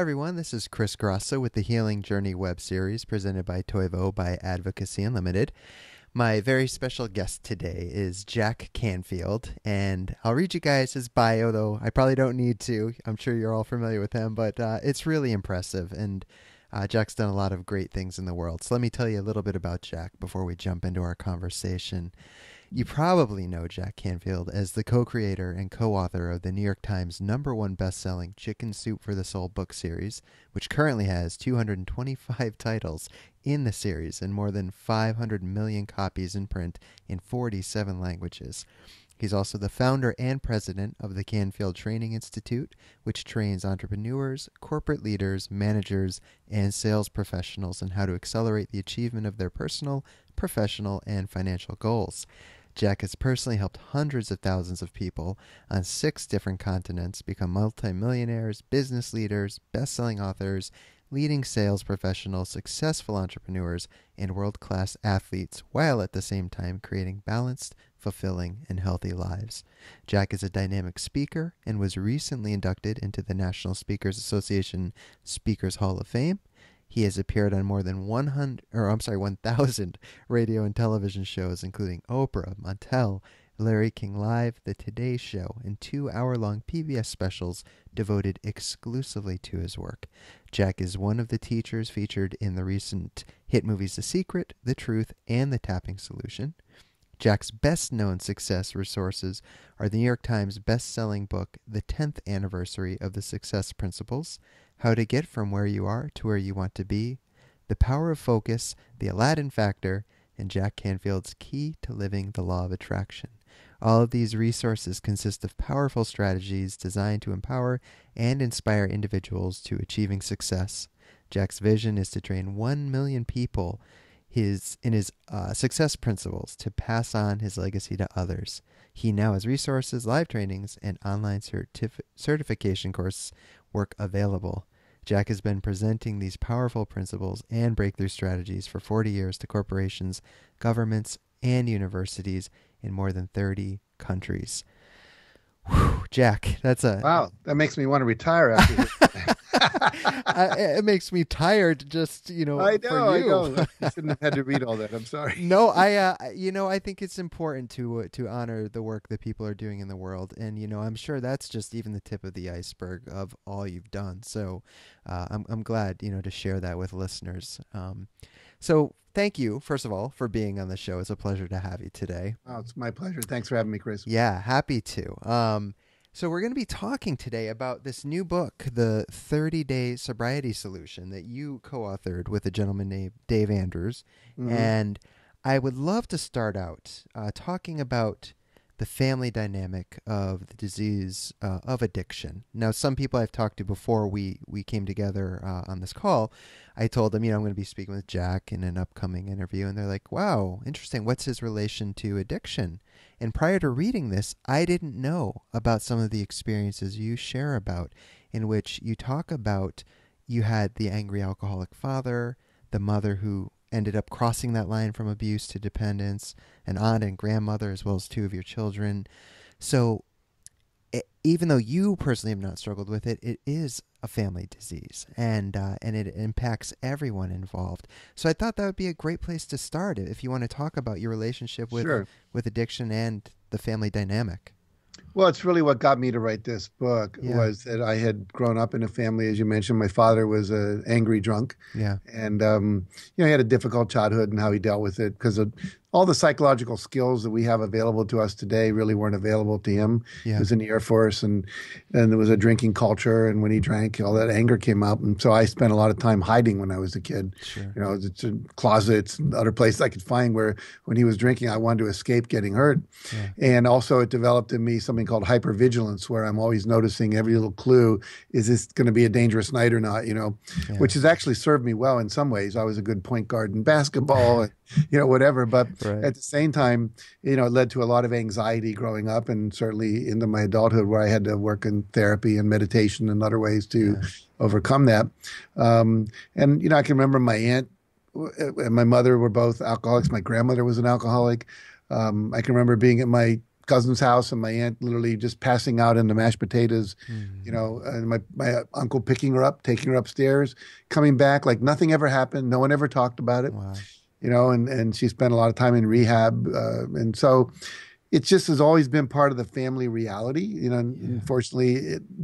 Hi everyone, this is Chris Grosso with the Healing Journey web series presented by Toivo by Advocacy Unlimited. My very special guest today is Jack Canfield, and I'll read you guys his bio, though I probably don't need to. I'm sure you're all familiar with him, but it's really impressive, and Jack's done a lot of great things in the world. So let me tell you a little bit about Jack before we jump into our conversation. You probably know Jack Canfield as the co-creator and co-author of the New York Times #1 best-selling Chicken Soup for the Soul book series, which currently has 225 titles in the series and more than 500 million copies in print in 47 languages. He's also the founder and president of the Canfield Training Institute, which trains entrepreneurs, corporate leaders, managers, and sales professionals in how to accelerate the achievement of their personal, professional, and financial goals. Jack has personally helped hundreds of thousands of people on 6 different continents become multimillionaires, business leaders, best-selling authors, leading sales professionals, successful entrepreneurs, and world-class athletes, while at the same time creating balanced, fulfilling, and healthy lives. Jack is a dynamic speaker and was recently inducted into the National Speakers Association Speakers Hall of Fame. He has appeared on more than 1,000 radio and television shows, including Oprah, Montel, Larry King Live, The Today Show, and 2-hour-long PBS specials devoted exclusively to his work. Jack is one of the teachers featured in the recent hit movies The Secret, The Truth, and The Tapping Solution. Jack's best-known success resources are the New York Times best-selling book, The 10th Anniversary of the Success Principles, How to Get From Where You Are to Where You Want to Be, The Power of Focus, The Aladdin Factor, and Jack Canfield's Key to Living the Law of Attraction. All of these resources consist of powerful strategies designed to empower and inspire individuals to achieving success. Jack's vision is to train 1 million people in his success principles to pass on his legacy to others. He now has resources, live trainings, and online certification coursework available. Jack has been presenting these powerful principles and breakthrough strategies for 40 years to corporations, governments, and universities in more than 30 countries. Whew, Jack, that's a... Wow, that makes me want to retire after this. It makes me tired just, you know, I know. I shouldn't have had to read all that. I'm sorry. No, I think it's important to honor the work that people are doing in the world. And, you know, I'm sure that's just even the tip of the iceberg of all you've done. So I'm glad, you know, to share that with listeners. So thank you, first of all, for being on the show. It's a pleasure to have you today. Oh, it's my pleasure. Thanks for having me, Chris. Yeah, happy to. So we're going to be talking today about this new book, The 30-Day Sobriety Solution, that you co-authored with a gentleman named Dave Anders. Mm-hmm. And I would love to start out talking about the family dynamic of the disease of addiction. Now, some people I've talked to before we came together on this call, I told them, you know, I'm going to be speaking with Jack in an upcoming interview. And they're like, wow, interesting. What's his relation to addiction? And prior to reading this, I didn't know about some of the experiences you share about, in which you talk about you had the angry alcoholic father, the mother who ended up crossing that line from abuse to dependence, an aunt and grandmother, as well as 2 of your children. So even though you personally have not struggled with it, it is a family disease, and it impacts everyone involved. So I thought that would be a great place to start if you want to talk about your relationship with addiction and the family dynamic. Well, it's really what got me to write this book was that I had grown up in a family, as you mentioned. My father was an angry drunk. Yeah. And, you know, he had a difficult childhood and how he dealt with it, because all the psychological skills that we have available to us today really weren't available to him. Yeah. He was in the Air Force, and there was a drinking culture. And when he drank, all that anger came out. And so I spent a lot of time hiding when I was a kid. Sure. You know, it's in closets and other places I could find where, when he was drinking, I wanted to escape getting hurt. Yeah. And also it developed in me something called hypervigilance, where I'm always noticing every little clue. Is this going to be a dangerous night or not, you know? Yeah. Which has actually served me well in some ways. I was a good point guard in basketball and, you know, whatever. But right. At the same time, you know, it led to a lot of anxiety growing up, and certainly into my adulthood, where I had to work in therapy and meditation and other ways to overcome that. And, you know, I can remember my aunt and my mother were both alcoholics. My grandmother was an alcoholic. I can remember being at my cousin's house and my aunt literally just passing out into mashed potatoes, you know, and my uncle picking her up, taking her upstairs, coming back like nothing ever happened. No one ever talked about it, wow. You know, and she spent a lot of time in rehab. And so it just has always been part of the family reality. You know, unfortunately,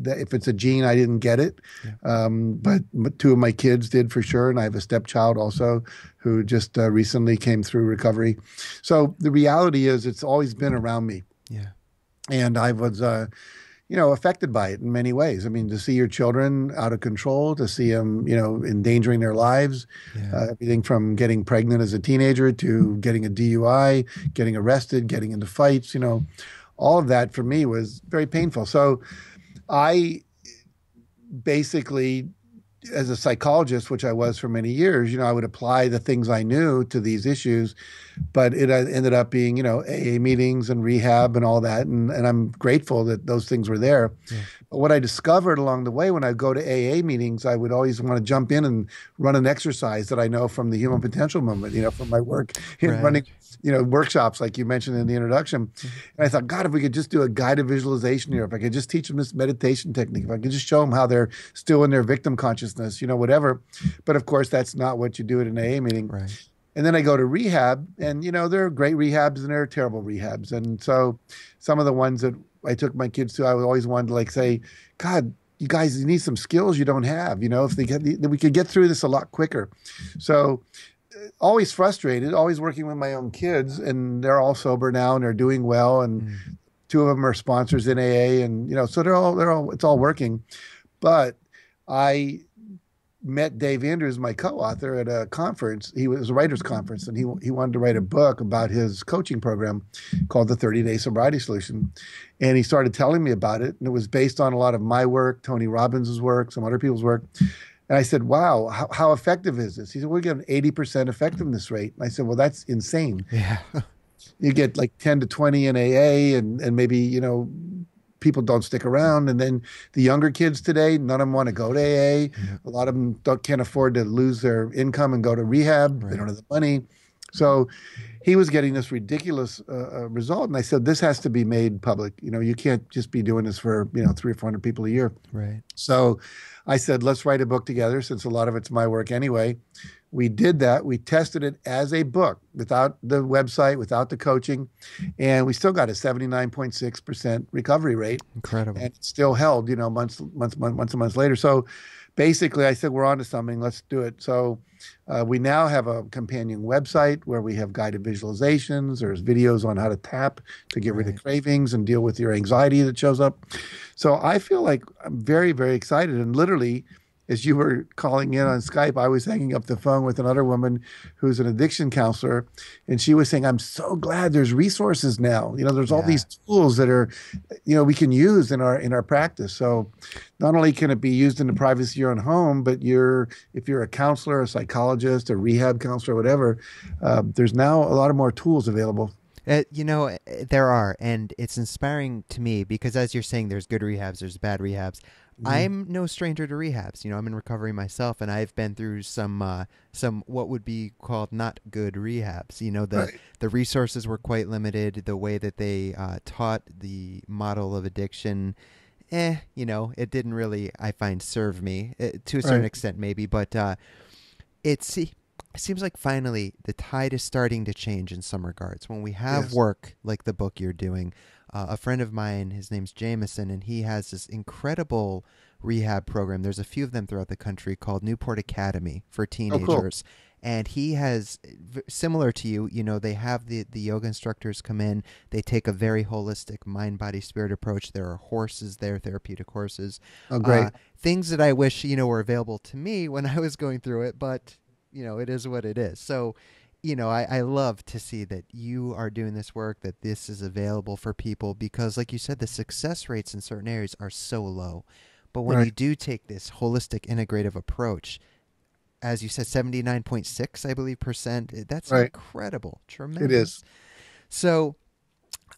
if it's a gene, I didn't get it. Yeah. But two of my kids did for sure. And I have a stepchild also who just recently came through recovery. So the reality is it's always been around me. Yeah. And I was, you know, affected by it in many ways. I mean, to see your children out of control, to see them, you know, endangering their lives, everything from getting pregnant as a teenager to getting a DUI, getting arrested, getting into fights, you know, all of that for me was very painful. So I basically, as a psychologist, which I was for many years, you know, I would apply the things I knew to these issues, but it ended up being, you know, AA meetings and rehab and all that. And I'm grateful that those things were there. Yeah. But what I discovered along the way, when I go to AA meetings, I would always want to jump in and run an exercise that I know from the Human Potential Movement, you know, from my work in running, you know, workshops, like you mentioned in the introduction. And I thought, God, if we could just do a guided visualization here, if I could just teach them this meditation technique, if I could just show them how they're still in their victim consciousness, you know, whatever. But of course, that's not what you do at an AA meeting. Right. And then I go to rehab, and, you know, there are great rehabs and there are terrible rehabs. And so some of the ones that I took my kids to, I always wanted to like say, God, you guys need some skills you don't have, you know, if they get, we could get through this a lot quicker. So always frustrated, always working with my own kids, and they're all sober now and they're doing well. And two of them are sponsors in AA, and, you know, so they're all, it's all working. But I met Dave Anders, my co-author, at a conference. He was a writer's conference, and he wanted to write a book about his coaching program called The 30-Day Sobriety Solution. And he started telling me about it, and it was based on a lot of my work, Tony Robbins' work, some other people's work. And I said, wow, how effective is this? He said, we get an 80% effectiveness rate. And I said, well, that's insane. Yeah. You get like 10 to 20 in AA, and maybe, you know, people don't stick around. And then the younger kids today, none of them want to go to AA. Yeah. A lot of them can't afford to lose their income and go to rehab. Right. They don't have the money. So he was getting this ridiculous result. And I said, this has to be made public. You know, you can't just be doing this for, you know, 300 or 400 people a year. Right. So I said, let's write a book together, since a lot of it's my work anyway. We did that. We tested it as a book without the website, without the coaching, and we still got a 79.6% recovery rate. Incredible. And it still held, you know, months later. So basically, I said, we're onto something. Let's do it. So we now have a companion website where we have guided visualizations. There's videos on how to tap to get rid of cravings and deal with your anxiety that shows up. So I feel like I'm very, very excited. And literally, as you were calling in on Skype, I was hanging up the phone with another woman who's an addiction counselor. And she was saying, I'm so glad there's resources now. You know, there's all these tools that are, you know, we can use in our practice. So not only can it be used in the privacy of your own home, but if you're a counselor, a psychologist, a rehab counselor, whatever, there's now a lot of more tools available. You know, there are, and it's inspiring to me because, as you're saying, there's good rehabs, there's bad rehabs. I'm no stranger to rehabs. You know, I'm in recovery myself, and I've been through some what would be called not good rehabs. You know, the resources were quite limited. The way that they taught the model of addiction, you know, it didn't really, I find, serve me to a certain extent, maybe. But it seems like finally the tide is starting to change in some regards. When we have work like the book you're doing. A friend of mine, his name's Jameson, and he has this incredible rehab program. There's a few of them throughout the country called Newport Academy for teenagers. Oh, cool. And he has, similar to you, you know, they have the yoga instructors come in. They take a very holistic mind, body, spirit approach. There are horses there, therapeutic horses. Oh, great. Things that I wish, you know, were available to me when I was going through it, but, you know, it is what it is. So, you know, I love to see that you are doing this work, that this is available for people, because like you said, the success rates in certain areas are so low. But when you do take this holistic, integrative approach, as you said, 79.6, I believe, %, that's incredible, tremendous. It is. So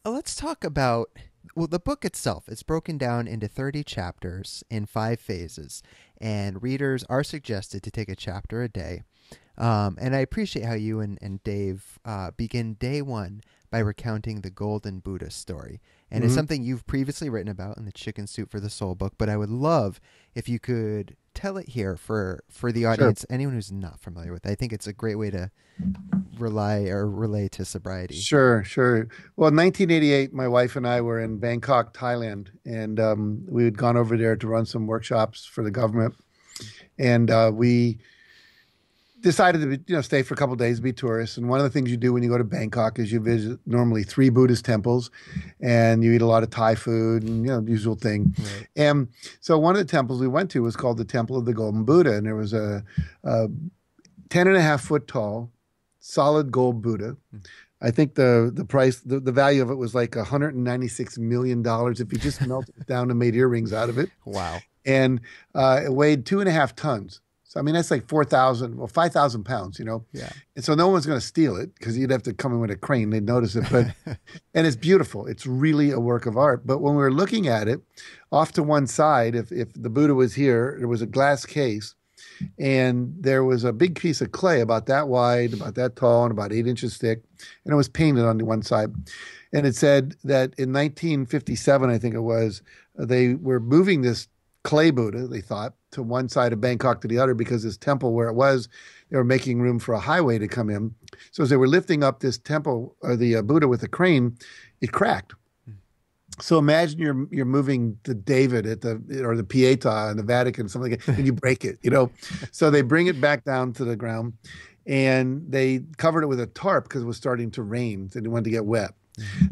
let's talk about, well, the book itself. It's broken down into 30 chapters in 5 phases, and readers are suggested to take a chapter a day. And I appreciate how you and Dave begin day one by recounting the Golden Buddha story. And it's something you've previously written about in the Chicken Soup for the Soul book, but I would love if you could tell it here for the audience, anyone who's not familiar with it. I think it's a great way to relay to sobriety. Sure, sure. Well, in 1988, my wife and I were in Bangkok, Thailand, and we had gone over there to run some workshops for the government. And we decided to stay for a couple of days, be tourists. And one of the things you do when you go to Bangkok is you visit normally 3 Buddhist temples, and you eat a lot of Thai food and, the usual thing. Right. And so one of the temples we went to was called the Temple of the Golden Buddha. And there was a 10.5-foot tall, solid gold Buddha. I think the price, the value of it was like $196 million if you just melted it down and made earrings out of it. Wow. And it weighed 2.5 tons. So, I mean, that's like 5,000 pounds, Yeah. And so no one's going to steal it because you'd have to come in with a crane. They'd notice it. But and it's beautiful. It's really a work of art. But when we were looking at it, off to one side, if the Buddha was here, there was a glass case. And there was a big piece of clay about that wide, about that tall, and about 8 inches thick. And it was painted on the one side. And it said that in 1957, I think it was, they were moving this clay Buddha, they thought, to one side of Bangkok to the other because this temple where it was, they were making room for a highway to come in. So as they were lifting up this temple or the Buddha with a crane, it cracked. So imagine you're moving the David or the Pietà in the Vatican, something like that, and you break it, So they bring it back down to the ground, and they covered it with a tarp because it was starting to rain, so they wanted to get wet.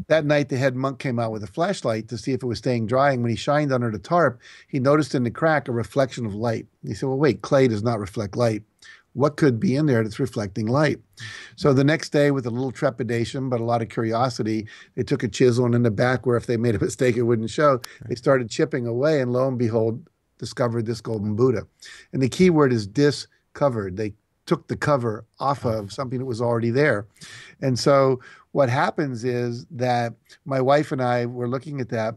That night, the head monk came out with a flashlight to see if it was staying dry, and when he shined under the tarp, he noticed in the crack a reflection of light. He said, well, wait, clay does not reflect light. What could be in there that's reflecting light? So the next day, with a little trepidation but a lot of curiosity, they took a chisel, and in the back where if they made a mistake it wouldn't show, they started chipping away, and lo and behold, discovered this Golden Buddha. And the key word is discovered. They took the cover off of something that was already there. And so what happens is that my wife and I were looking at that,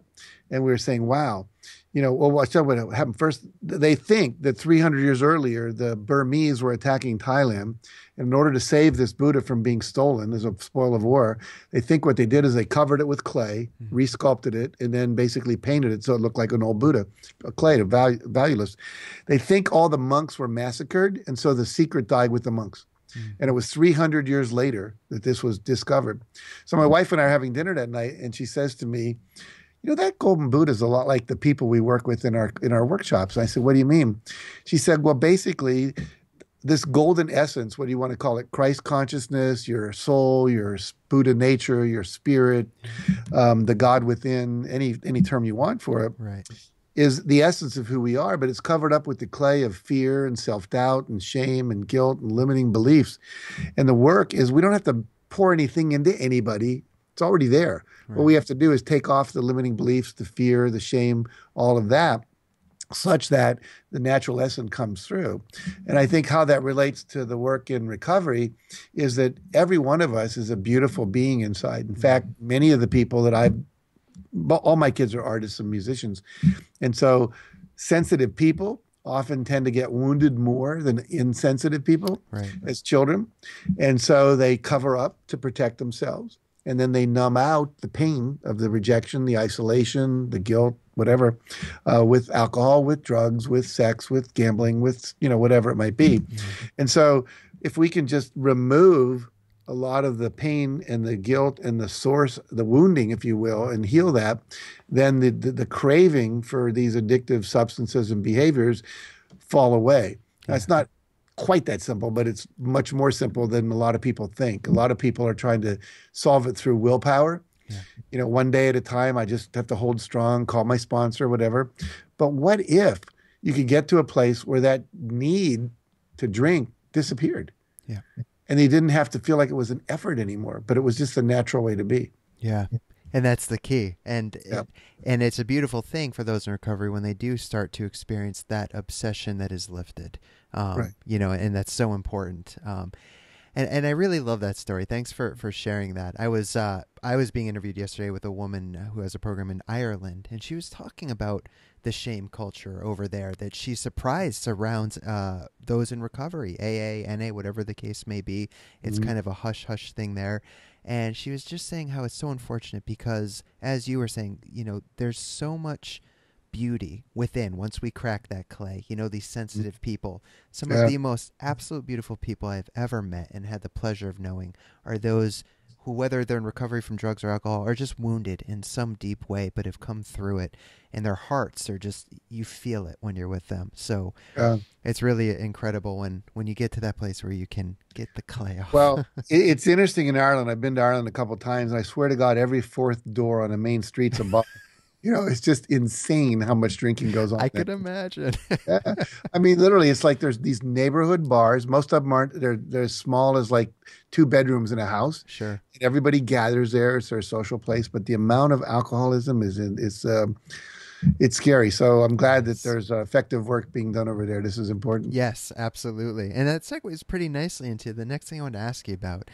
and we were saying, wow, what happened first? They think that 300 years earlier, the Burmese were attacking Thailand. And in order to save this Buddha from being stolen as a spoil of war, they think what they did is they covered it with clay, resculpted it, and then basically painted it so it looked like an old Buddha, valueless. They think all the monks were massacred, and so the secret died with the monks. And it was 300 years later that this was discovered. So my wife and I are having dinner that night, and she says to me, that Golden Buddha is a lot like the people we work with in our workshops. And I said, what do you mean? She said, well, basically, this golden essence, what do you want to call it, Christ consciousness, your soul, your Buddha nature, your spirit, the God within, any term you want for it. Right. Is the essence of who we are, but it's covered up with the clay of fear and self-doubt and shame and guilt and limiting beliefs. And the work is we don't have to pour anything into anybody. It's already there. Right. What we have to do is take off the limiting beliefs, the fear, the shame, all of that, such that the natural essence comes through. And I think how that relates to the work in recovery is that every one of us is a beautiful being inside. In fact, many of the people that all my kids are artists and musicians. And so sensitive people often tend to get wounded more than insensitive people as children. And so they cover up to protect themselves. And then they numb out the pain of the rejection, the isolation, the guilt, whatever, with alcohol, with drugs, with sex, with gambling, with, whatever it might be. And so if we can just remove a lot of the pain and the guilt and the source, the wounding, if you will, and heal that, then the craving for these addictive substances and behaviors fall away. Yeah. That's not quite that simple, but it's much more simple than a lot of people think. A lot of people are trying to solve it through willpower. Yeah. One day at a time, I just have to hold strong, call my sponsor, whatever. But what if you could get to a place where that need to drink disappeared? Yeah. And they didn't have to feel like it was an effort anymore, but it was just the natural way to be. Yeah. And that's the key. And and it's a beautiful thing for those in recovery when they do start to experience that obsession that is lifted, and that's so important. And I really love that story. Thanks for sharing that. I was being interviewed yesterday with a woman who has a program in Ireland, and she was talking about the shame culture over there that she surprised surrounds those in recovery, AA, NA, whatever the case may be. It's kind of a hush-hush thing there. And she was just saying how it's so unfortunate because, as you were saying, you know, there's so much beauty within once we crack that clay, you know, these sensitive people. Some of the most absolute beautiful people I've ever met and had the pleasure of knowing are those who, whether they're in recovery from drugs or alcohol, are just wounded in some deep way, but have come through it. And their hearts are just, you feel it when you're with them. So it's really incredible when you get to that place where you can get the clay off. Well, it's interesting in Ireland. I've been to Ireland a couple of times, and I swear to God, every fourth door on the main street's a bar. You know, it's just insane how much drinking goes on. I can imagine. I mean, literally, it's like there's these neighborhood bars. Most of them aren't. They're as small as like 2 bedrooms in a house. Sure. And everybody gathers there. It's their social place. But the amount of alcoholism is scary. So I'm glad that there's effective work being done over there. This is important. Yes, absolutely. And that segues pretty nicely into the next thing I want to ask you about.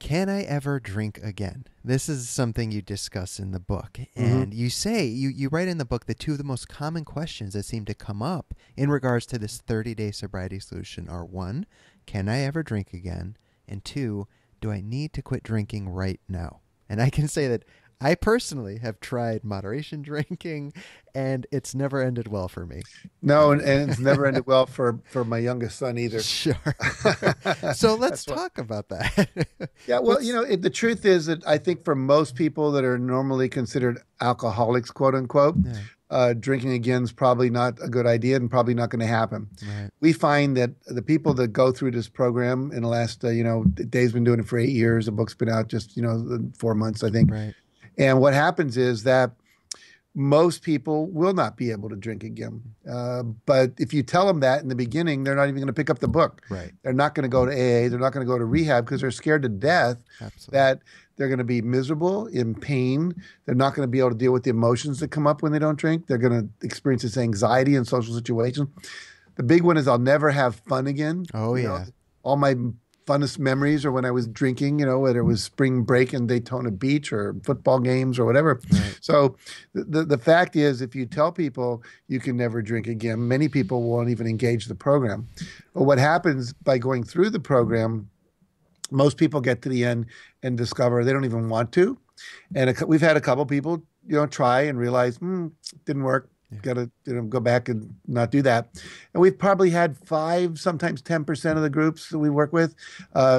Can I ever drink again? This is something you discuss in the book. And you say, you write in the book that 2 of the most common questions that seem to come up in regards to this 30-day sobriety solution are 1, can I ever drink again? And 2, do I need to quit drinking right now? And I can say that I personally have tried moderation drinking, and it's never ended well for me. No, and it's never ended well for my youngest son either. Sure. So let's talk about that. Yeah, well, you know, the truth is that I think for most people that are normally considered alcoholics, quote unquote, drinking again is probably not a good idea and probably not going to happen. Right. We find that the people that go through this program in the last, you know, Dave's been doing it for 8 years. The book's been out just, you know, 4 months, I think. Right. And what happens is that most people will not be able to drink again. But if you tell them that in the beginning, they're not even going to pick up the book. Right. They're not going to go to AA. They're not going to go to rehab because they're scared to death that they're going to be miserable, in pain. They're not going to be able to deal with the emotions that come up when they don't drink. They're going to experience this anxiety in social situations. The big one is I'll never have fun again. Oh, yeah. You know, all my funnest memories or when I was drinking, you know, whether it was spring break in Daytona Beach or football games or whatever. Right. So the fact is, if you tell people you can never drink again, many people won't even engage the program. But what happens by going through the program, most people get to the end and discover they don't even want to. And we've had a couple people, you know, try and realize, didn't work. Yeah. Got to, you know, go back and not do that. And we've probably had 5, sometimes 10% of the groups that we work with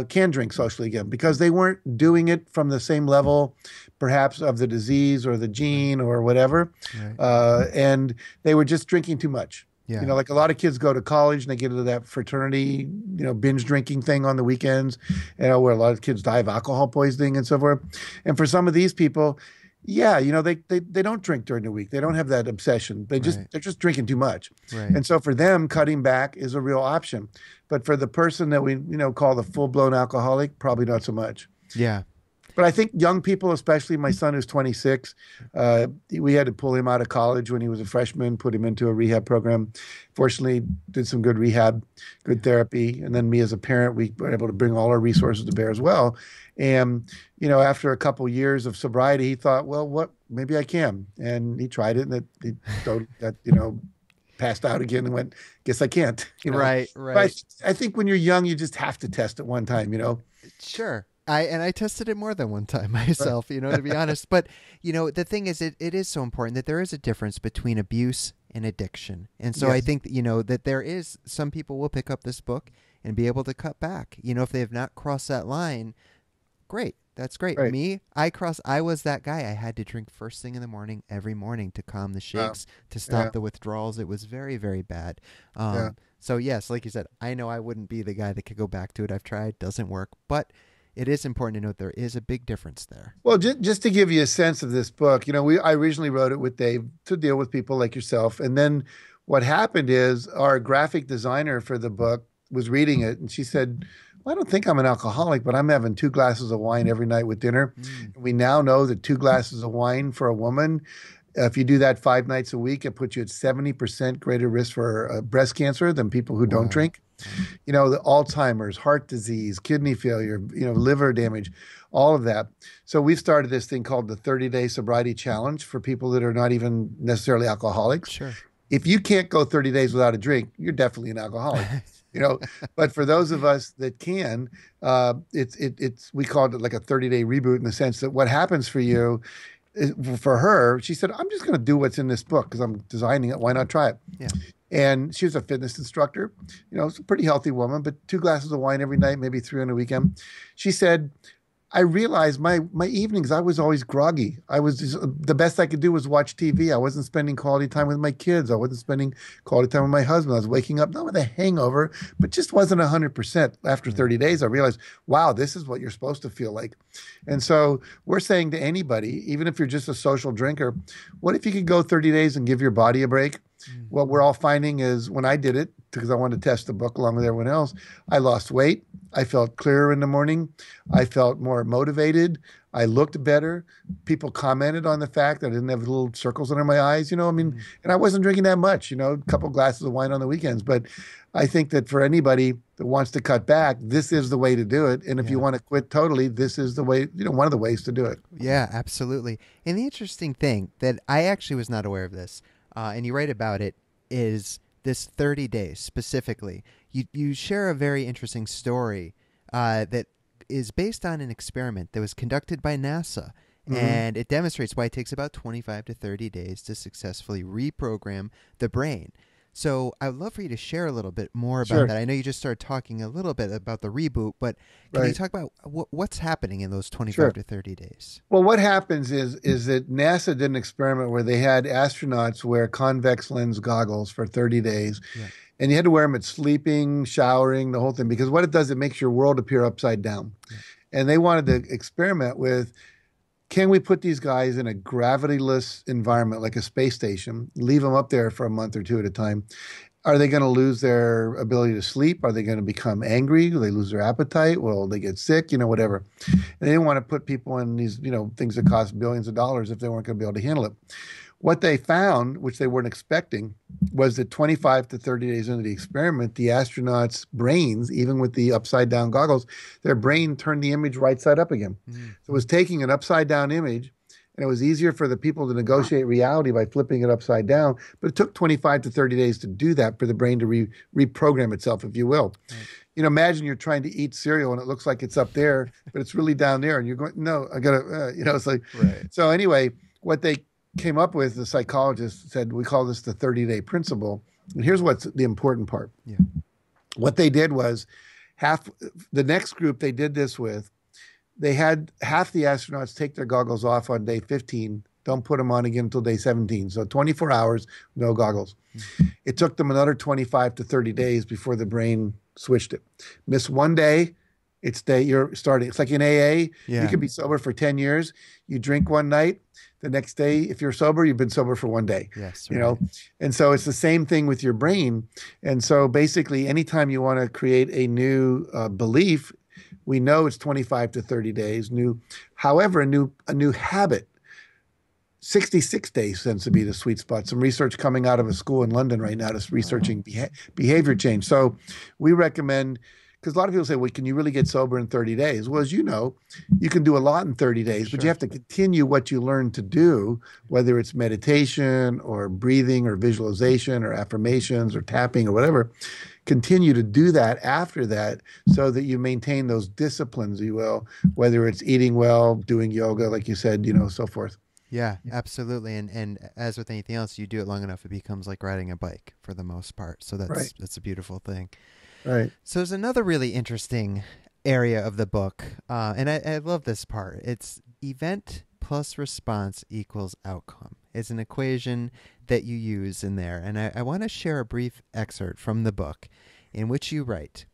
can drink socially again because they weren't doing it from the same level, perhaps, of the disease or the gene or whatever. Right. And they were just drinking too much. Yeah. You know, like a lot of kids go to college and they get into that fraternity, you know, binge drinking thing on the weekends, you know, where a lot of kids die of alcohol poisoning and so forth. And for some of these people, yeah, you know, they don't drink during the week. They don't have that obsession. They're just drinking too much. Right. And so for them, cutting back is a real option. But for the person that we, you know, call the full-blown alcoholic, probably not so much. Yeah. But I think young people, especially my son who's 26, we had to pull him out of college when he was a freshman, put him into a rehab program. Fortunately, did some good rehab, good therapy. And then me as a parent, we were able to bring all our resources to bear as well. And, you know, after a couple years of sobriety, he thought, well, what, maybe I can. And he tried it and he totally got, you know, passed out again and went, guess I can't. You know? Right, right. But I think when you're young, you just have to test it one time, you know. Sure. I tested it more than one time myself, you know, to be honest. But, you know, the thing is, it is so important that there is a difference between abuse and addiction. And so I think, you know, that there is, some people will pick up this book and be able to cut back. You know, if they have not crossed that line, great. That's great. Right. Me, I was that guy. I had to drink first thing in the morning, every morning, to calm the shakes, to stop the withdrawals. It was very, very bad. So, yes, like you said, I know I wouldn't be the guy that could go back to it. I've tried. Doesn't work. But it is important to note there is a big difference there. Well, just to give you a sense of this book, you know, I originally wrote it with Dave to deal with people like yourself. And then what happened is our graphic designer for the book was reading it, and she said, well, I don't think I'm an alcoholic, but I'm having 2 glasses of wine every night with dinner. We now know that 2 glasses of wine for a woman, if you do that 5 nights a week, it puts you at 70% greater risk for breast cancer than people who don't drink. you know, the Alzheimer's, heart disease, kidney failure, you know, liver damage, all of that. So we've started this thing called the 30-Day Sobriety Challenge for people that are not even necessarily alcoholics. Sure. If you can't go 30 days without a drink, you're definitely an alcoholic. You know, but for those of us that can, it's we called it like a 30-day reboot, in the sense that what happens for you, is, for her, she said, I'm just going to do what's in this book because I'm designing it. Why not try it? Yeah. And she was a fitness instructor, you know, a pretty healthy woman, but 2 glasses of wine every night, maybe 3 on a weekend. She said, I realized my evenings, I was always groggy. I was just, the best I could do was watch TV. I wasn't spending quality time with my kids. I wasn't spending quality time with my husband. I was waking up, not with a hangover, but just wasn't 100%. After 30 days, I realized, wow, this is what you're supposed to feel like. And so we're saying to anybody, even if you're just a social drinker, what if you could go 30 days and give your body a break? What we're all finding is, when I did it, because I wanted to test the book along with everyone else, I lost weight. I felt clearer in the morning. I felt more motivated. I looked better. People commented on the fact that I didn't have little circles under my eyes, you know, I mean, and I wasn't drinking that much, you know, a couple glasses of wine on the weekends. But I think that for anybody that wants to cut back, this is the way to do it. And if you want to quit totally, this is the way, you know, one of the ways to do it. Yeah, absolutely. And the interesting thing that I actually was not aware of this, and you write about it, is this 30 days specifically. You share a very interesting story that is based on an experiment that was conducted by NASA, and it demonstrates why it takes about 25 to 30 days to successfully reprogram the brain. So I would love for you to share a little bit more about that. I know you just started talking a little bit about the reboot, but can you talk about what's happening in those 25 to 30 days? Well, what happens is that NASA did an experiment where they had astronauts wear convex lens goggles for 30 days. Yeah. And you had to wear them at sleeping, showering, the whole thing, because what it does, it makes your world appear upside down. Yeah. And they wanted to experiment with, can we put these guys in a gravityless environment, like a space station, leave them up there for a month or two at a time? Are they going to lose their ability to sleep? Are they going to become angry? Will they lose their appetite? Will they get sick? You know, whatever. And they didn't want to put people in these, you know, things that cost billions of dollars if they weren't going to be able to handle it. What they found, which they weren't expecting, was that 25 to 30 days into the experiment, the astronauts' brains, even with the upside-down goggles, their brain turned the image right side up again. So it was taking an upside-down image, and it was easier for the people to negotiate reality by flipping it upside down, but it took 25 to 30 days to do that, for the brain to reprogram itself, if you will. You know, imagine you're trying to eat cereal and it looks like it's up there, but it's really down there, and you're going, no, I got to, you know, it's like, so anyway, what they came up with, the psychologist said, we call this the 30-day principle. And here's what's the important part. Yeah. What they did was, the next group they did this with, they had half the astronauts take their goggles off on day 15, don't put them on again until day 17. So 24 hours, no goggles. It took them another 25 to 30 days before the brain switched it. Miss one day, you're starting. It's like in AA, you can be sober for 10 years. You drink one night. The next day, if you're sober, you've been sober for one day. You know, and so it's the same thing with your brain. And so basically, anytime you want to create a new belief, we know it's 25 to 30 days. However, a new habit, 66 days tends to be the sweet spot. Some research coming out of a school in London right now is researching behavior change. So we recommend. Because a lot of people say, well, can you really get sober in 30 days? Well, as you know, you can do a lot in 30 days, but you have to continue what you learn to do, whether it's meditation or breathing or visualization or affirmations or tapping or whatever. Continue to do that after that, so that you maintain those disciplines, if you will, whether it's eating well, doing yoga, like you said, you know, so forth. Yeah, absolutely. And as with anything else, you do it long enough, it becomes like riding a bike for the most part. So that's a beautiful thing. Right. So there's another really interesting area of the book, and I love this part. It's event plus response equals outcome. It's an equation that you use in there, and I want to share a brief excerpt from the book in which you write,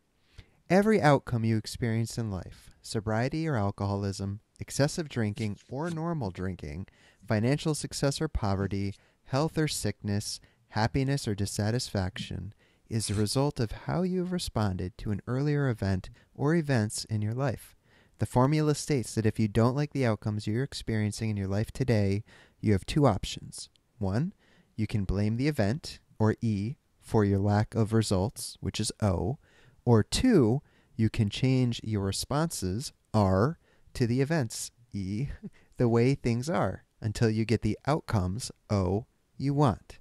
every outcome you experience in life, sobriety or alcoholism, excessive drinking or normal drinking, financial success or poverty, health or sickness, happiness or dissatisfaction, is the result of how you've responded to an earlier event or events in your life. The formula states that if you don't like the outcomes you're experiencing in your life today, you have two options. 1, you can blame the event, or E, for your lack of results, which is O, Or two, you can change your responses, R, to the events, E, the way things are, until you get the outcomes, O, you want.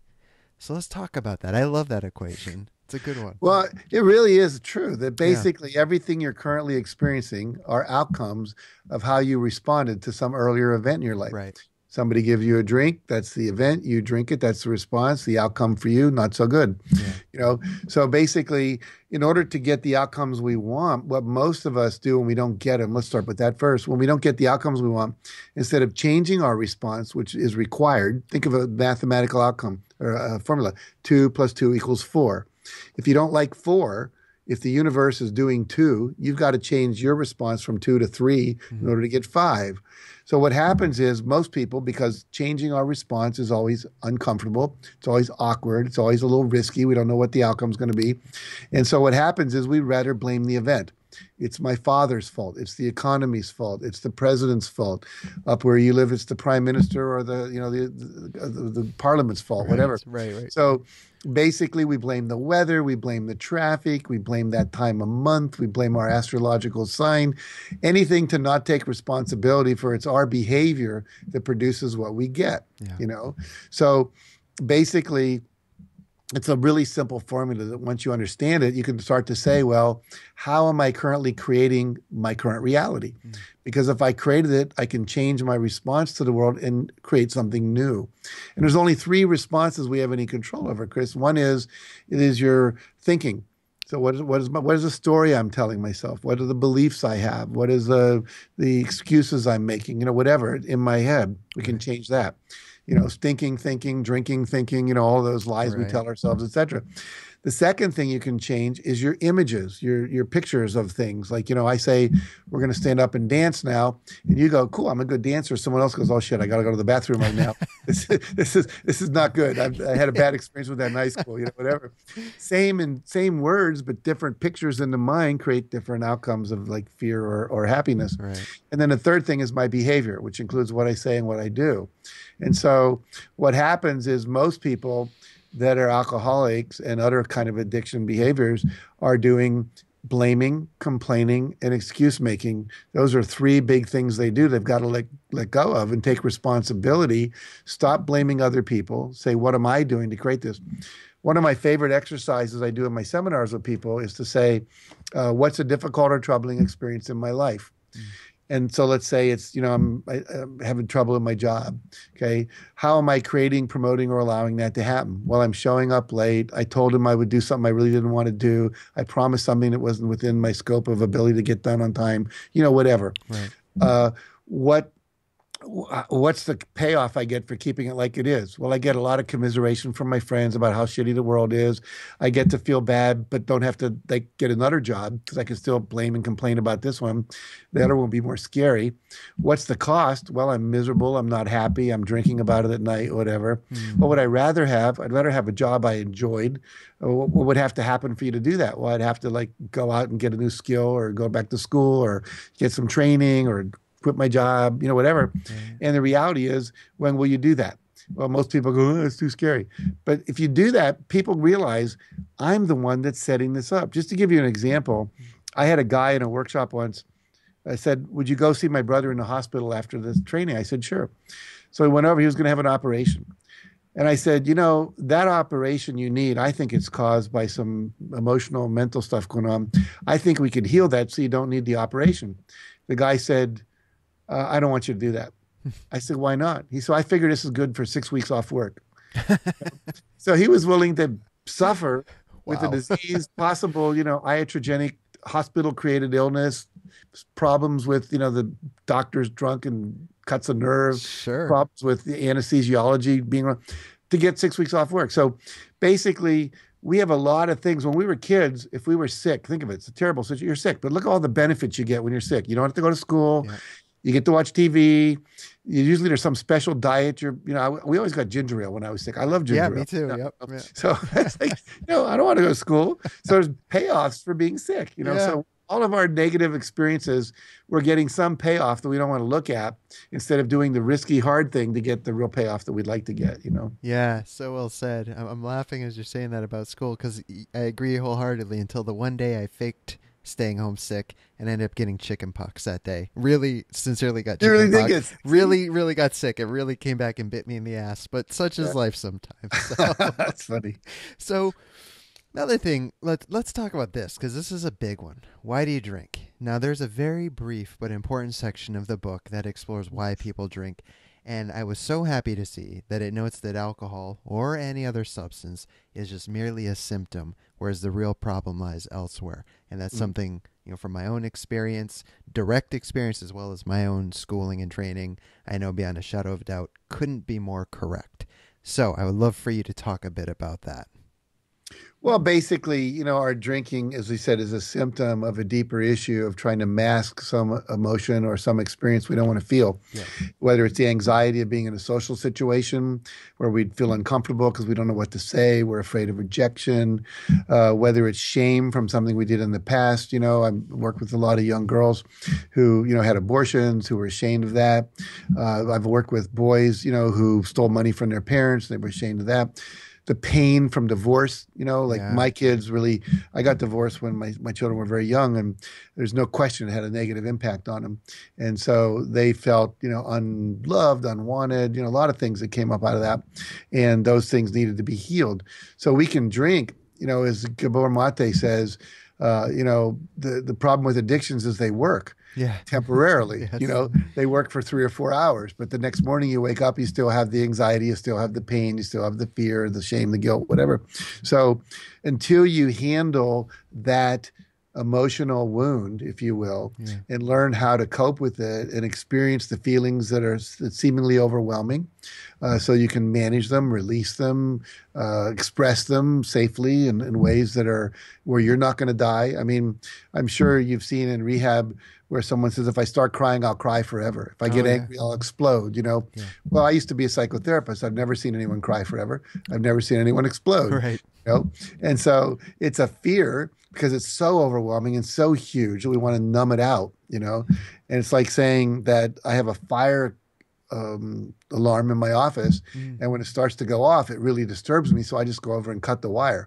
So let's talk about that. I love that equation. It's a good one. Well, it really is true that basically everything you're currently experiencing are outcomes of how you responded to some earlier event in your life. Right. Somebody gives you a drink, that's the event, you drink it, that's the response, the outcome for you, not so good. Yeah. You know, so basically, in order to get the outcomes we want, what most of us do when we don't get them, let's start with that first. When we don't get the outcomes we want, instead of changing our response, which is required, think of a mathematical outcome or a formula, 2 + 2 = 4. If you don't like 4, if the universe is doing 2, you've got to change your response from 2 to 3 in order to get 5. So what happens is most people, because changing our response is always uncomfortable, it's always awkward, it's always a little risky, we don't know what the outcome's going to be. And so what happens is we rather blame the event. It's my father's fault. It's the economy's fault. It's the president's fault. Up where you live, it's the prime minister or the the parliament's fault, whatever. Right. So basically, we blame the weather, we blame the traffic, we blame that time of month, we blame our astrological sign, anything to not take responsibility for it's our behavior that produces what we get. Yeah. You know, so basically, it's a really simple formula that once you understand it, you can start to say, well, how am I currently creating my current reality? Because if I created it, I can change my response to the world and create something new. And there's only 3 responses we have any control over, Chris. One is, it is your thinking. So what is the story I'm telling myself? What are the beliefs I have? What is the excuses I'm making? You know, whatever in my head, we can change that. You know, stinking thinking, drinking thinking, you know, all those lies we tell ourselves, etc. The second thing you can change is your images, your pictures of things. Like, you know, I say, we're going to stand up and dance now. And you go, cool, I'm a good dancer. Someone else goes, oh, shit, I got to go to the bathroom right now. This is not good. I had a bad experience with that in high school, you know, whatever. Same words, but different pictures in the mind create different outcomes of like fear or happiness. Right. And then the third thing is my behavior, which includes what I say and what I do. And so what happens is most people that are alcoholics and other kind of addiction behaviors are doing blaming, complaining, and excuse making. Those are 3 big things they do. They've got to let go of and take responsibility. Stop blaming other people. Say, what am I doing to create this? One of my favorite exercises I do in my seminars with people is to say, what's a difficult or troubling experience in my life? And so let's say it's, you know, I'm having trouble in my job, okay? How am I creating, promoting, or allowing that to happen? Well, I'm showing up late. I told him I would do something I really didn't want to do. I promised something that wasn't within my scope of ability to get done on time, you know, whatever. Right. What's the payoff I get for keeping it like it is? Well, I get a lot of commiseration from my friends about how shitty the world is. I get to feel bad, but don't have to like get another job because I can still blame and complain about this one. The other one will be more scary. What's the cost? Well, I'm miserable. I'm not happy. I'm drinking about it at night, whatever. What would I rather have? I'd rather have a job I enjoyed. What would have to happen for you to do that? Well, I'd have to like go out and get a new skill or go back to school or get some training or quit my job, you know, whatever. And the reality is, when will you do that? Well, most people go, oh, it's too scary. But if you do that, people realize I'm the one that's setting this up. Just to give you an example, I had a guy in a workshop once. I said, would you go see my brother in the hospital after this training? I said, sure. So he went over. He was going to have an operation. And I said, you know, that operation you need, I think it's caused by some emotional, mental stuff going on. I think we could heal that so you don't need the operation. The guy said, I don't want you to do that. I said, why not? He said, I figured this is good for 6 weeks off work. So he was willing to suffer with a disease, possible, you know, iatrogenic hospital-created illness, problems with, you know, the doctor's drunk and cuts a nerve, problems with the anesthesiology being wrong, to get 6 weeks off work. So basically, we have a lot of things. When we were kids, if we were sick, think of it, it's a terrible situation. You're sick, but look at all the benefits you get when you're sick. You don't have to go to school. Yeah. You get to watch TV. Usually there's some special diet. We always got ginger ale when I was sick. I love ginger ale. Yeah, me too. So it's like, you know, I don't want to go to school. So there's payoffs for being sick. You know, so all of our negative experiences, we're getting some payoff that we don't want to look at instead of doing the risky, hard thing to get the real payoff that we'd like to get, you know? Yeah, so well said. I'm laughing as you're saying that about school because I agree wholeheartedly until the one day I faked staying homesick and ended up getting chicken pox that day. Really, sincerely got chicken pox. Really, really got sick. It really came back and bit me in the ass, but such is life sometimes. So. That's funny. So... another thing, let's talk about this because this is a big one. Why do you drink? Now, there's a very brief but important section of the book that explores why people drink, and I was so happy to see that it notes that alcohol or any other substance is just merely a symptom, whereas the real problem lies elsewhere. And that's something, you know, from my own experience, direct experience, as well as my own schooling and training, I know beyond a shadow of doubt couldn't be more correct. So I would love for you to talk a bit about that. Well, basically, you know, our drinking, as we said, is a symptom of a deeper issue of trying to mask some emotion or some experience we don't want to feel, whether it's the anxiety of being in a social situation where we feel uncomfortable because we don't know what to say, we're afraid of rejection, whether it's shame from something we did in the past. You know, I worked with a lot of young girls who, you know, had abortions, who were ashamed of that. I've worked with boys, you know, who stole money from their parents, they were ashamed of that. The pain from divorce, you know, like my kids really, I got divorced when my children were very young, and there's no question it had a negative impact on them. And so they felt, you know, unloved, unwanted, you know, a lot of things that came up out of that. And those things needed to be healed. So we can drink, you know, as Gabor Mate says, you know, the problem with addictions is they work. Temporarily, you know, they work for 3 or 4 hours, but the next morning you wake up, you still have the anxiety, you still have the pain, you still have the fear, the shame, the guilt, whatever. So until you handle that emotional wound, if you will, and learn how to cope with it and experience the feelings that are seemingly overwhelming, so you can manage them, release them, express them safely in ways that are where you're not going to die. I mean, I'm sure you've seen in rehab where someone says, if I start crying, I'll cry forever. If I get angry, I'll explode, you know. Well, I used to be a psychotherapist. I've never seen anyone cry forever. I've never seen anyone explode. You know? And so it's a fear because it's so overwhelming and so huge that we want to numb it out, you know. And it's like saying that I have a fire alarm in my office, and when it starts to go off, it really disturbs me, so I just go over and cut the wire.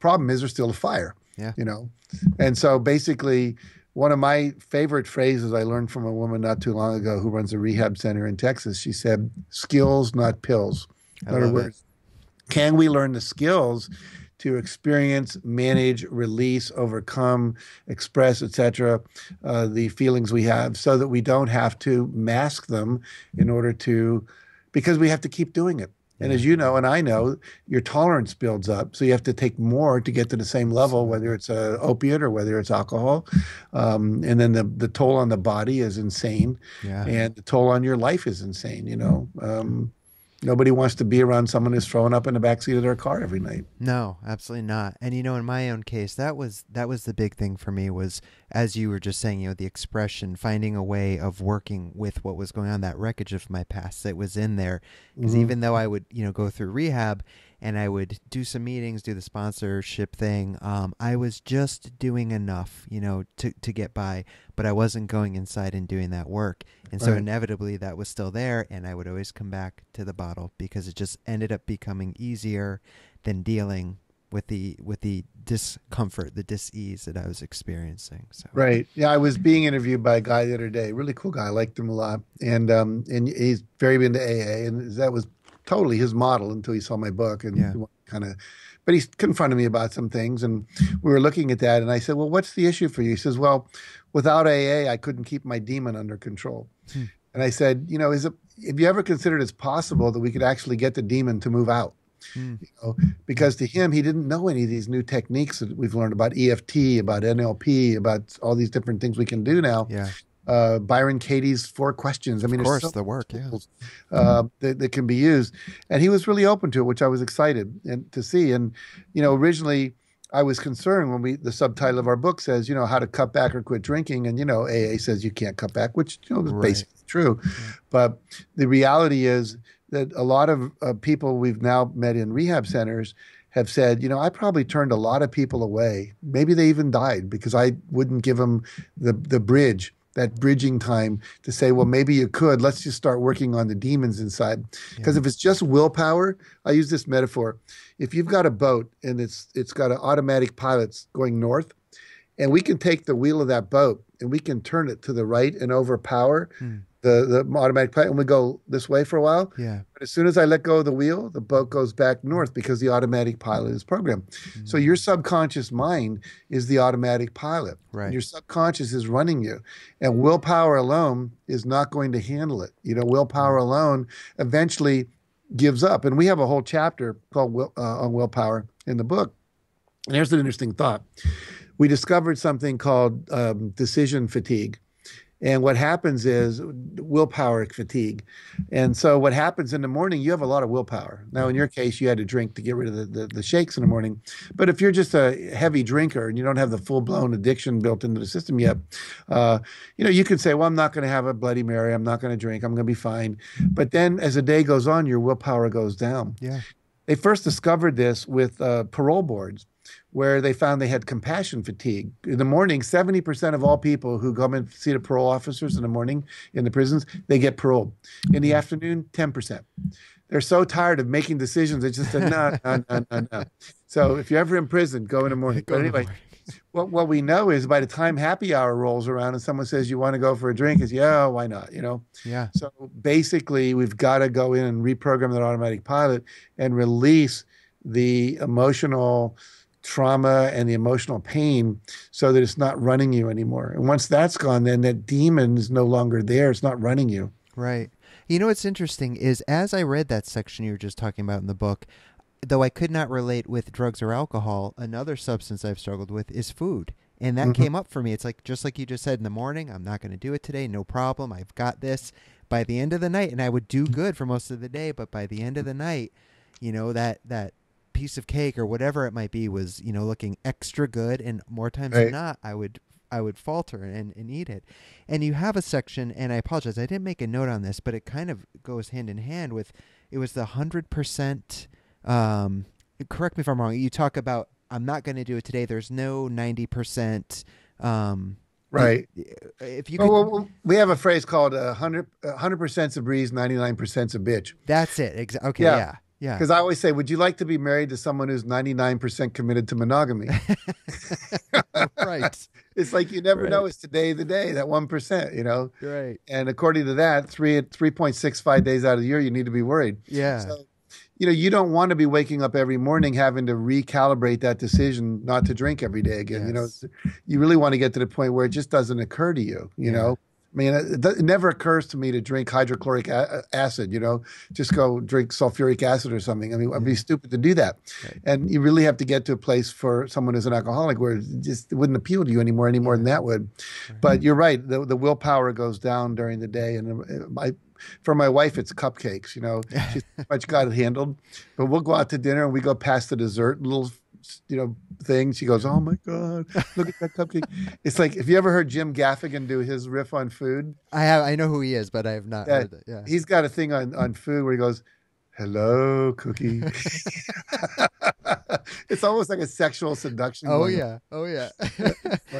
Problem is there's still a fire, you know. And so basically... one of my favorite phrases I learned from a woman not too long ago who runs a rehab center in Texas. She said, skills, not pills. In other words, can we learn the skills to experience, manage, release, overcome, express, etc., the feelings we have so that we don't have to mask them in order to, because we have to keep doing it. And as you know, and I know, your tolerance builds up. So you have to take more to get to the same level, whether it's an opiate or whether it's alcohol. And then the toll on the body is insane. And the toll on your life is insane, you know. Nobody wants to be around someone who's throwing up in the backseat of their car every night. No, absolutely not. And, you know, in my own case, that was the big thing for me was, as you were just saying, you know, the expression, finding a way of working with what was going on, that wreckage of my past that was in there. Because even though I would, you know, go through rehab and I would do some meetings, do the sponsorship thing, I was just doing enough, you know, to get by, but I wasn't going inside and doing that work. And so inevitably that was still there, and I would always come back to the bottle because it just ended up becoming easier than dealing with the discomfort, the dis-ease that I was experiencing. So. Yeah, I was being interviewed by a guy the other day, really cool guy. I liked him a lot. And he's very been to AA, and that was totally his model until he saw my book and kind of, but he confronted me about some things, and we were looking at that, and I said, well, what's the issue for you? He says, well, without AA, I couldn't keep my demon under control. And I said, you know, have you ever considered it's possible that we could actually get the demon to move out? You know, because to him, he didn't know any of these new techniques that we've learned about EFT, about NLP, about all these different things we can do now. Byron Katie's 4 questions. I mean, of course, the work that can be used, and he was really open to it, which I was excited to see. And you know, originally I was concerned when the subtitle of our book says, you know, how to cut back or quit drinking, and you know, AA says you can't cut back, which you know is basically true. But the reality is that a lot of people we've now met in rehab centers have said, you know, I probably turned a lot of people away. Maybe they even died because I wouldn't give them the bridge, that bridging time to say, well, maybe you could. Let's just start working on the demons inside. Because if it's just willpower, I use this metaphor. If you've got a boat and it's got an automatic pilot going north, and we can take the wheel of that boat and we can turn it to the right and overpower the automatic pilot, and we go this way for a while. Yeah. But as soon as I let go of the wheel, the boat goes back north because the automatic pilot is programmed. So your subconscious mind is the automatic pilot. Right. Your subconscious is running you. And willpower alone is not going to handle it. You know, willpower alone eventually gives up. And we have a whole chapter called on willpower in the book. And here's an interesting thought. We discovered something called decision fatigue. And what happens is willpower fatigue. And so what happens in the morning, you have a lot of willpower. Now, in your case, you had to drink to get rid of the shakes in the morning. But if you're just a heavy drinker and you don't have the full-blown addiction built into the system yet, you know, you can say, well, I'm not going to have a Bloody Mary. I'm not going to drink. I'm going to be fine. But then as the day goes on, your willpower goes down. Yeah. They first discovered this with parole boards, where they found they had compassion fatigue. In the morning, 70% of all people who come and see the parole officers in the morning in the prisons, they get paroled. In the afternoon, 10%. They're so tired of making decisions, they just said, no, no. So if you're ever in prison, go in the morning. But anyway, what we know is by the time happy hour rolls around and someone says, you want to go for a drink, it's, yeah, why not, you know? Yeah. So basically, we've got to go in and reprogram that automatic pilot and release the emotional trauma and the emotional pain so that it's not running you anymore. And once that's gone, then that demon is no longer there. It's not running you. Right. You know, what's interesting is as I read that section you were just talking about in the book, though I could not relate with drugs or alcohol, another substance I've struggled with is food. And that came up for me. It's like, just like you just said in the morning, I'm not going to do it today. No problem. I've got this by the end of the night. And I would do good for most of the day. But by the end of the night, you know, that piece of cake or whatever it might be was, you know, looking extra good, and more times than not I would falter and eat it. And you have a section, and I apologize, I didn't make a note on this, but it kind of goes hand in hand with, it was the 100%, correct me if I'm wrong, you talk about I'm not going to do it today, there's no 90%, right. If you could, well, we have a phrase called 100%'s a breeze, 99%'s a bitch. That's it. Exactly. Okay. Yeah. Yeah. Because I always say, would you like to be married to someone who's 99% committed to monogamy? Right. It's like you never know. It's today the day, that 1%, you know? Right. And according to that, 3.65 days out of the year, you need to be worried. Yeah. So, you know, you don't want to be waking up every morning having to recalibrate that decision not to drink every day again. Yes. You know, you really want to get to the point where it just doesn't occur to you, you know? I mean, it never occurs to me to drink hydrochloric acid, you know, just go drink sulfuric acid or something. I mean, I'd be stupid to do that. Right. And you really have to get to a place for someone who's an alcoholic where it just wouldn't appeal to you anymore, any more than that would. Right. But you're right. The willpower goes down during the day. And for my wife, it's cupcakes, you know. She's pretty much got it handled. But we'll go out to dinner and we go past the dessert, little, you know, thing. She goes, oh my God, look at that cupcake. It's like, have you ever heard Jim Gaffigan do his riff on food? I have. I know who he is, but I have not heard it. Yeah. He's got a thing on food where he goes, hello, cookie. It's almost like a sexual seduction. Oh, moment. Yeah. Oh, yeah.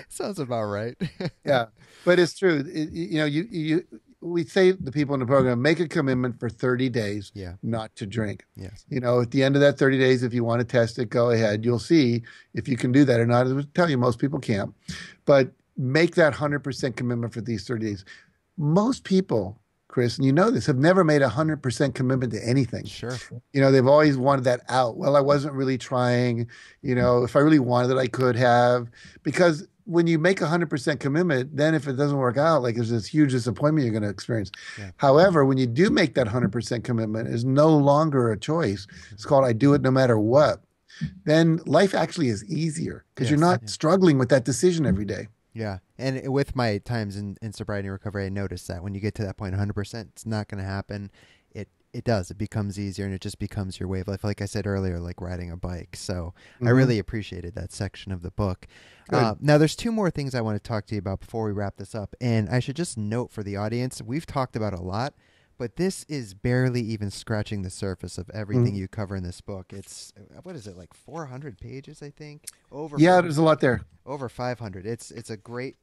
Sounds about right. Yeah. But it's true. You know, we say to people in the program, make a commitment for 30 days not to drink. Yes. You know, at the end of that 30 days, if you want to test it, go ahead. You'll see if you can do that or not. I would tell you most people can't. But make that 100% commitment for these 30 days. Most people, Chris, and you know this, have never made a 100% commitment to anything. Sure. You know, they've always wanted that out. Well, I wasn't really trying. You know, if I really wanted it, I could have. Because when you make a 100% commitment, then if it doesn't work out, like, there's this huge disappointment you're going to experience. Yeah. However, when you do make that 100% commitment, it's no longer a choice. It's called, I do it no matter what. Then life actually is easier because you're not struggling with that decision every day. Yeah. And with my times in sobriety and recovery, I noticed that when you get to that point, 100%, it's not going to happen. It does. It becomes easier, and it just becomes your way of life. Like I said earlier, like riding a bike. So I really appreciated that section of the book. Now, there's two more things I want to talk to you about before we wrap this up. And I should just note for the audience, we've talked about a lot, But this is barely even scratching the surface of everything you cover in this book. It's, what is it, like 400 pages, I think? Over. Yeah, there's a lot there. Over 500. It's a great,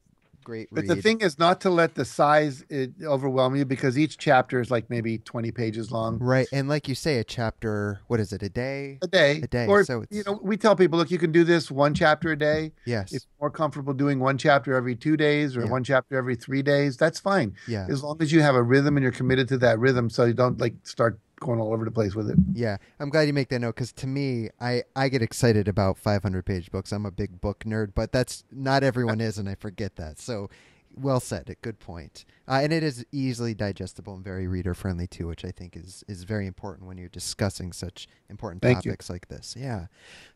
great read. But the thing is not to let the size overwhelm you, because each chapter is like maybe 20 pages long. Right. And like you say, a chapter, what is it, a day? A day. A day. Or, so it's, you know, we tell people, look, you can do this one chapter a day. Yes. If you're more comfortable doing one chapter every 2 days or one chapter every 3 days, that's fine. Yeah. As long as you have a rhythm and you're committed to that rhythm, so you don't like start going all over the place with it. Yeah. I'm glad you make that note, because to me, I get excited about 500-page books. I'm a big book nerd, but that's not everyone is, and I forget that. So well said. Good point. And it is easily digestible and very reader-friendly too, which I think is very important when you're discussing such important topics like this. Yeah.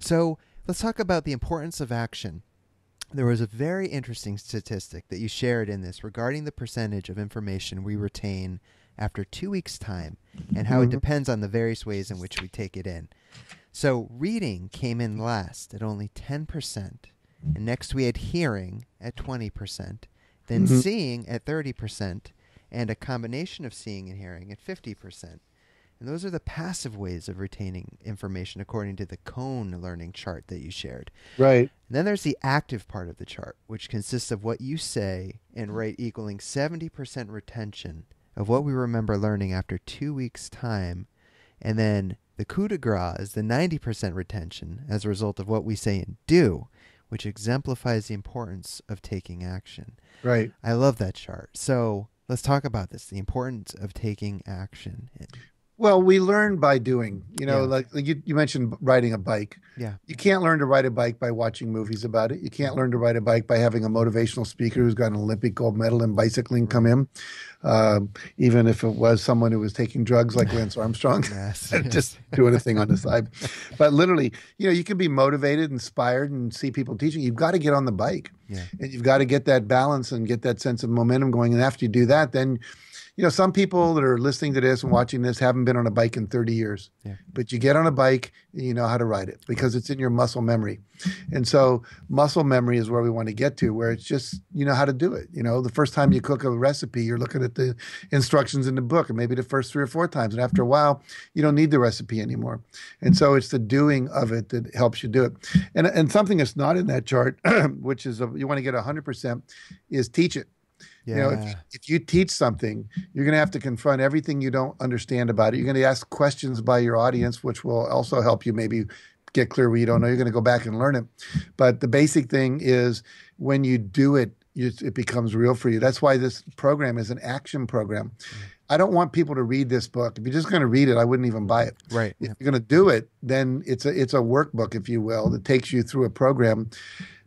So let's talk about the importance of action. There was a very interesting statistic that you shared in this regarding the percentage of information we retain after 2 weeks' time, and how it depends on the various ways in which we take it in. So reading came in last at only 10%, and next we had hearing at 20%, then seeing at 30%, and a combination of seeing and hearing at 50%. And those are the passive ways of retaining information according to the cone learning chart that you shared. Right. And then there's the active part of the chart, which consists of what you say and write equaling 70% retention of what we remember learning after 2 weeks' time. And then the coup de grace is the 90% retention as a result of what we say and do, which exemplifies the importance of taking action. Right. I love that chart. So let's talk about this, the importance of taking action. Well, we learn by doing, you know, like you mentioned riding a bike. Yeah. You can't learn to ride a bike by watching movies about it. You can't learn to ride a bike by having a motivational speaker who's got an Olympic gold medal in bicycling come in, even if it was someone who was taking drugs like Lance Armstrong, just doing a thing on the side. But literally, you know, you can be motivated, inspired, and see people teaching. You've got to get on the bike, and you've got to get that balance and get that sense of momentum going. And after you do that, then you know, some people that are listening to this and watching this haven't been on a bike in 30 years. Yeah. But you get on a bike and you know how to ride it, because it's in your muscle memory. And so muscle memory is where we want to get to, where it's just, you know how to do it. You know, the first time you cook a recipe, you're looking at the instructions in the book, and maybe the first 3 or 4 times. And after a while, you don't need the recipe anymore. And so it's the doing of it that helps you do it. And something that's not in that chart, which is you want to get 100%, is teach it. Yeah. You know, if you teach something, you're going to have to confront everything you don't understand about it. You're going to ask questions by your audience, which will also help you maybe get clear where you don't know. You're going to go back and learn it. But the basic thing is when you do it, it becomes real for you. That's why this program is an action program. I don't want people to read this book. If you're just going to read it, I wouldn't even buy it. Right. If you're going to do it, then it's a workbook, if you will, that takes you through a program.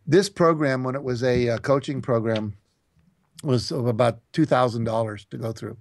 This program, when it was a coaching program, was about $2,000 to go through.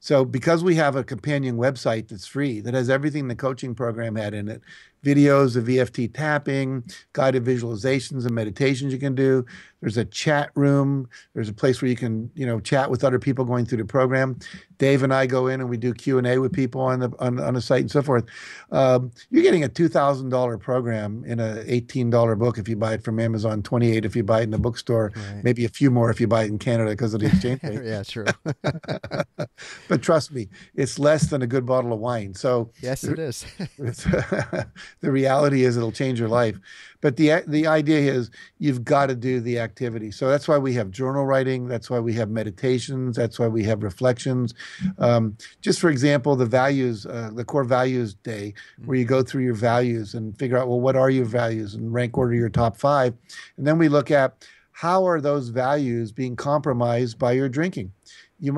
So because we have a companion website that's free, that has everything the coaching program had in it, videos of EFT tapping, guided visualizations and meditations you can do. There's a chat room. There's a place where you can, you know, chat with other people going through the program. Dave and I go in and we do Q&A with people on the site and so forth. You're getting a $2,000 program in an $18 book if you buy it from Amazon, $28 if you buy it in the bookstore, maybe a few more if you buy it in Canada because of the exchange rate. But trust me, it's less than a good bottle of wine. So yes, it is. The reality is it'll change your life. But the idea is you've got to do the activity. So that's why we have journal writing. That's why we have meditations. That's why we have reflections. Just for example, the values, the core values day, where you go through your values and figure out, well, what are your values, and rank order your top 5. And then we look at how are those values being compromised by your drinking.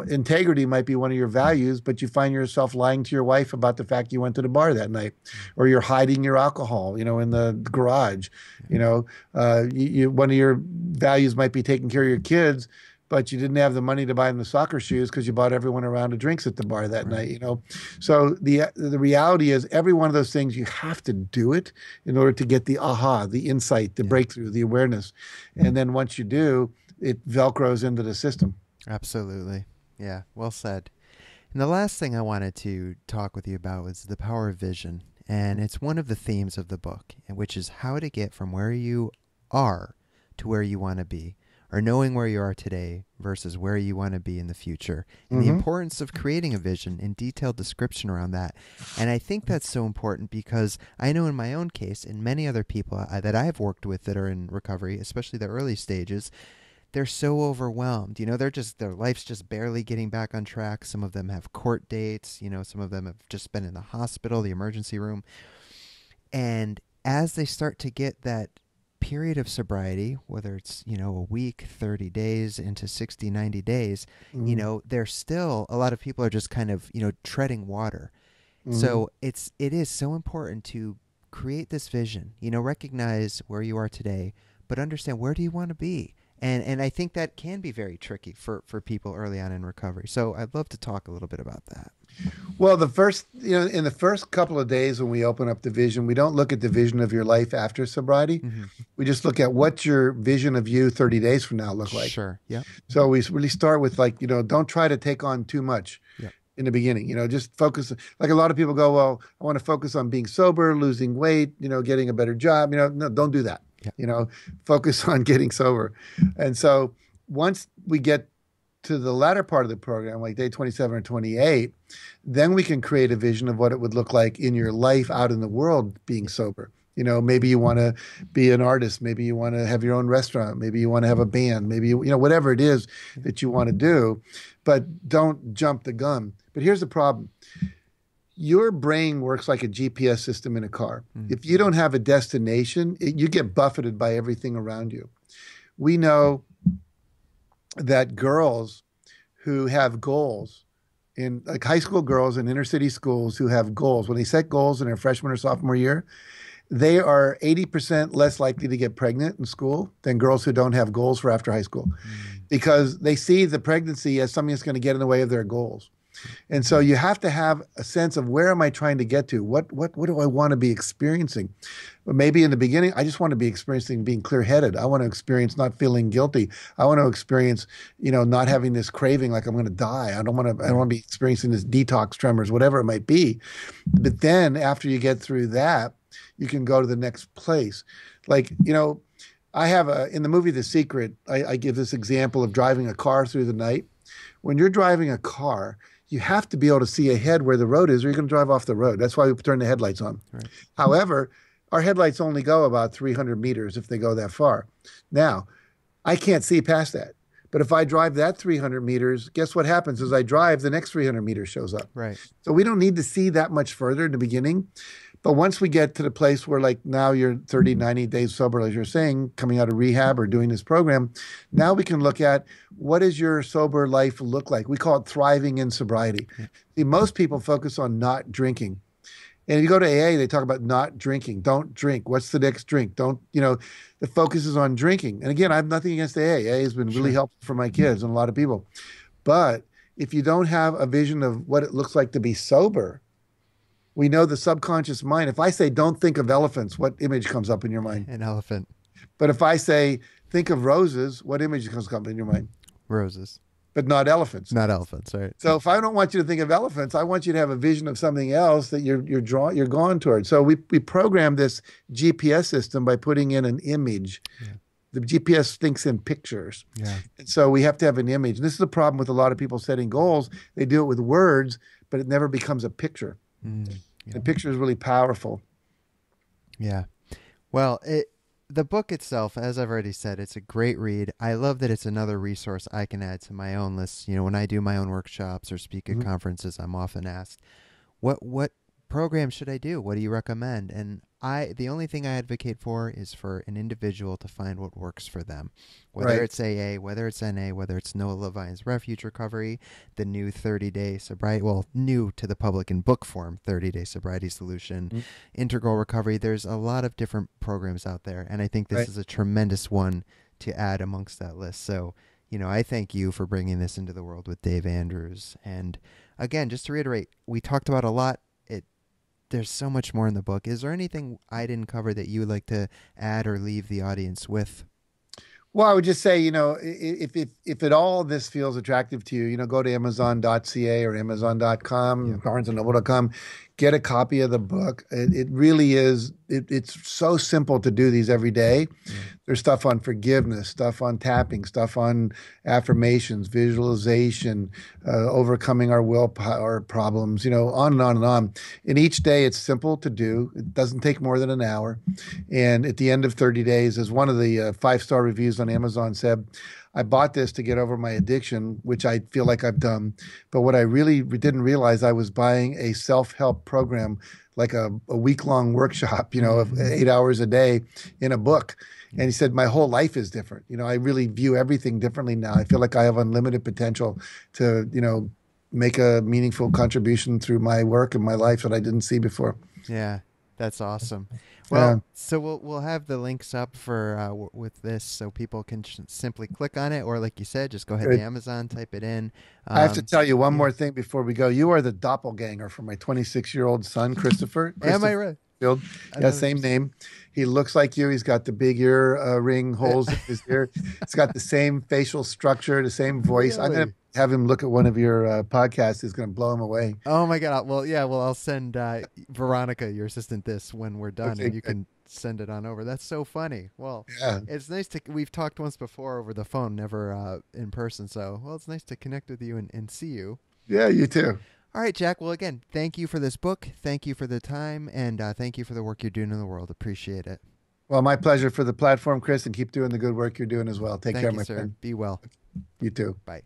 Integrity might be one of your values, but you find yourself lying to your wife about the fact you went to the bar that night, or you're hiding your alcohol, you know, in the garage. You know, one of your values might be taking care of your kids, but you didn't have the money to buy them the soccer shoes because you bought everyone a round of drinks at the bar that night. You know, so the reality is every one of those things you have to do it in order to get the aha, the insight, the breakthrough, the awareness, and then once you do, it velcros into the system. Absolutely. Yeah, well said. And the last thing I wanted to talk with you about was the power of vision. And it's one of the themes of the book, which is how to get from where you are to where you want to be, or knowing where you are today versus where you want to be in the future, and the importance of creating a vision and detailed description around that. And I think that's so important because I know in my own case and many other people that I've worked with that are in recovery, especially the early stages, they're so overwhelmed. You know, they're just, their life's just barely getting back on track. Some of them have court dates, you know, some of them have just been in the hospital, the emergency room. And as they start to get that period of sobriety, whether it's, you know, a week, 30 days into 60, 90 days, you know, there's still a lot of people are just kind of, you know, treading water. So it is so important to create this vision, you know, recognize where you are today, but understand where do you want to be? And I think that can be very tricky for people early on in recovery. So I'd love to talk a little bit about that. Well, the first, you know, in the first couple of days when we open up the vision, we don't look at the vision of your life after sobriety. We just look at what's your vision of you 30 days from now look like. So we really start with, like, you know, don't try to take on too much in the beginning. You know, just focus. Like, a lot of people go, well, I want to focus on being sober, losing weight, you know, getting a better job. You know, no, don't do that. You know, focus on getting sober. And so once we get to the latter part of the program, like day 27 or 28, then we can create a vision of what it would look like in your life out in the world being sober. You know, maybe you want to be an artist. Maybe you want to have your own restaurant. Maybe you want to have a band. Maybe, you know, whatever it is that you want to do, but don't jump the gun. But here's the problem. Your brain works like a GPS system in a car. If you don't have a destination, you get buffeted by everything around you. We know that girls who have goals, in like high school girls in inner city schools who have goals, when they set goals in their freshman or sophomore year, they are 80% less likely to get pregnant in school than girls who don't have goals for after high school, because they see the pregnancy as something that's going to get in the way of their goals. And so you have to have a sense of, where am I trying to get to? What do I want to be experiencing? But maybe in the beginning, I just want to be experiencing being clear-headed. I want to experience not feeling guilty. I want to experience, you know, not having this craving like I'm going to die. I don't want to be experiencing this detox tremors, whatever it might be. But then after you get through that, you can go to the next place. Like, you know, I have in the movie The Secret, I give this example of driving a car through the night. When you're driving a car, you have to be able to see ahead where the road is, or you're going to drive off the road. That's why we turn the headlights on. Right. However, our headlights only go about 300 meters if they go that far. Now, I can't see past that. But if I drive that 300 meters, guess what happens? As I drive, the next 300 meters shows up. Right. So we don't need to see that much further in the beginning. But once we get to the place where, like, now you're 30, 90 days sober, as you're saying, coming out of rehab or doing this program, now we can look at, what does your sober life look like? We call it thriving in sobriety. See, most people focus on not drinking. And if you go to AA, they talk about not drinking. Don't drink. What's the next drink? Don't, you know, the focus is on drinking. And again, I have nothing against AA. AA has been really helpful for my kids and a lot of people. But if you don't have a vision of what it looks like to be sober, we know the subconscious mind. If I say, don't think of elephants, what image comes up in your mind? An elephant. But if I say, think of roses, what image comes up in your mind? Roses. But not elephants. Not elephants, right. So if I don't want you to think of elephants, I want you to have a vision of something else that you're going towards. So we program this GPS system by putting in an image. Yeah. The GPS thinks in pictures. Yeah. And so we have to have an image. And this is the problem with a lot of people setting goals. They do it with words, but it never becomes a picture. The picture is really powerful. Yeah. Well, the book itself, as I've already said, it's a great read. I love that it's another resource I can add to my own list. You know, when I do my own workshops or speak at conferences, I'm often asked, what program should I do? What do you recommend? And the only thing I advocate for is for an individual to find what works for them, whether it's AA, whether it's NA, whether it's Noah Levine's Refuge Recovery, the new 30-day sobriety, well, new to the public in book form, 30-day sobriety solution, Integral Recovery. There's a lot of different programs out there, and I think this is a tremendous one to add amongst that list. So, you know, I thank you for bringing this into the world with Dave Anders. And again, just to reiterate, we talked about a lot. There's so much more in the book. Is there anything I didn't cover that you would like to add or leave the audience with? Well, I would just say, you know, if at all this feels attractive to you, you know, go to Amazon.ca or Amazon.com, BarnesandNoble.com, Get a copy of the book. It really is. It's so simple to do these every day. Mm-hmm. There's stuff on forgiveness, stuff on tapping, stuff on affirmations, visualization, overcoming our willpower problems, on and on and on. And each day it's simple to do. It doesn't take more than an hour. And at the end of 30 days, as one of the five-star reviews on Amazon said, I bought this to get over my addiction, which I feel like I've done. But what I really didn't realize, I was buying a self-help program, like a week-long workshop, of 8 hours a day in a book. And he said, my whole life is different. I really view everything differently now. I feel like I have unlimited potential to, make a meaningful contribution through my work and my life that I didn't see before. Yeah. That's awesome. Well, so we'll have the links up for with this, so people can simply click on it, or like you said, just go ahead to Amazon, type it in. I have to tell you one more thing before we go. You are the doppelganger for my 26-year-old son, Christopher. Am I right? Yeah, same name. He looks like you. He's got the big ear ring holes in his ear. He's got the same facial structure, the same voice. Really? I'm going to have him look at one of your podcasts. It's going to blow him away. Oh, my God. Well, yeah. Well, I'll send Veronica, your assistant, this when we're done, and you can send it on over. That's so funny. Well, yeah. It's nice to, we've talked once before over the phone, never in person. So, well, it's nice to connect with you and see you. Yeah, you too. All right, Jack. Well, again, thank you for this book. Thank you for the time, and thank you for the work you're doing in the world. Appreciate it. Well, my pleasure for the platform, Chris, and keep doing the good work you're doing as well. Take care, my friend. Be well. You too. Bye.